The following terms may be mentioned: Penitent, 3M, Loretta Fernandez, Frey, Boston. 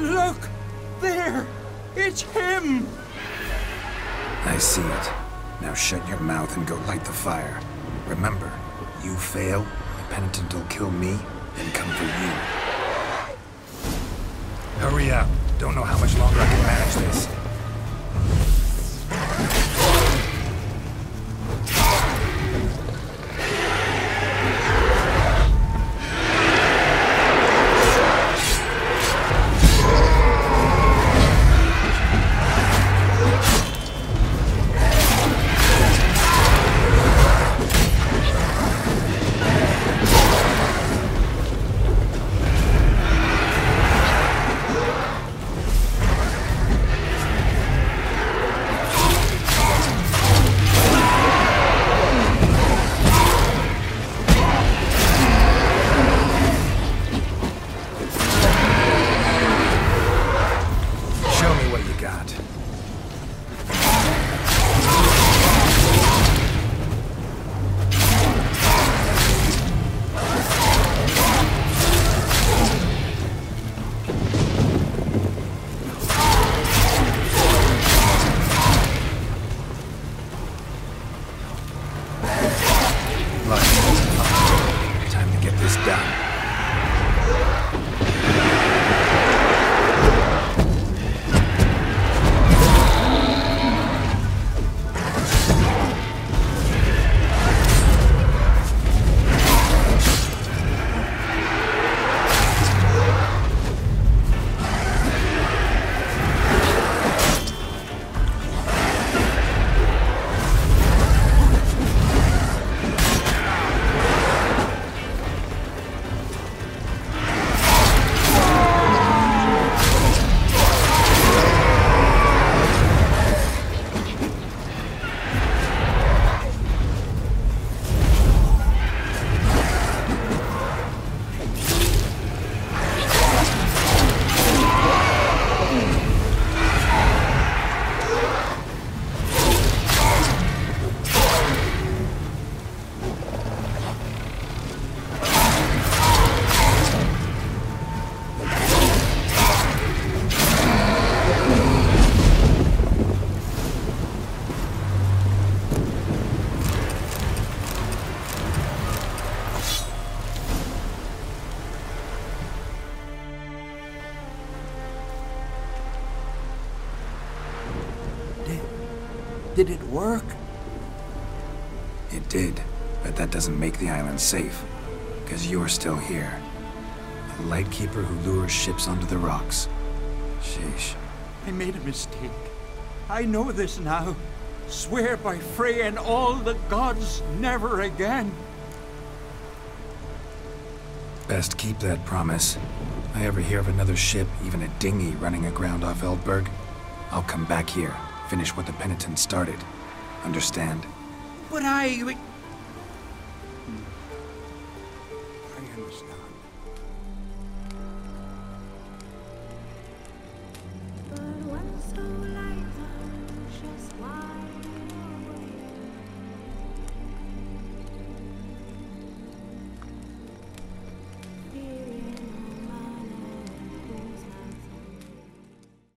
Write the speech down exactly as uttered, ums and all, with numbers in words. Look! There! It's him! I see it. Now shut your mouth and go light the fire. Remember, you fail, the Penitent will kill me, and come for you. Hurry up. Don't know how much longer I can manage this. Did it work? It did, but that doesn't make the island safe, because you're still here. A lightkeeper who lures ships onto the rocks. Sheesh. I made a mistake. I know this now. Swear by Frey and all the gods, never again. Best keep that promise. If I ever hear of another ship, even a dinghy, running aground off Eldberg, I'll come back here. Finish what the Penitent started. Understand? But I... But... I understand. Oh, I'm so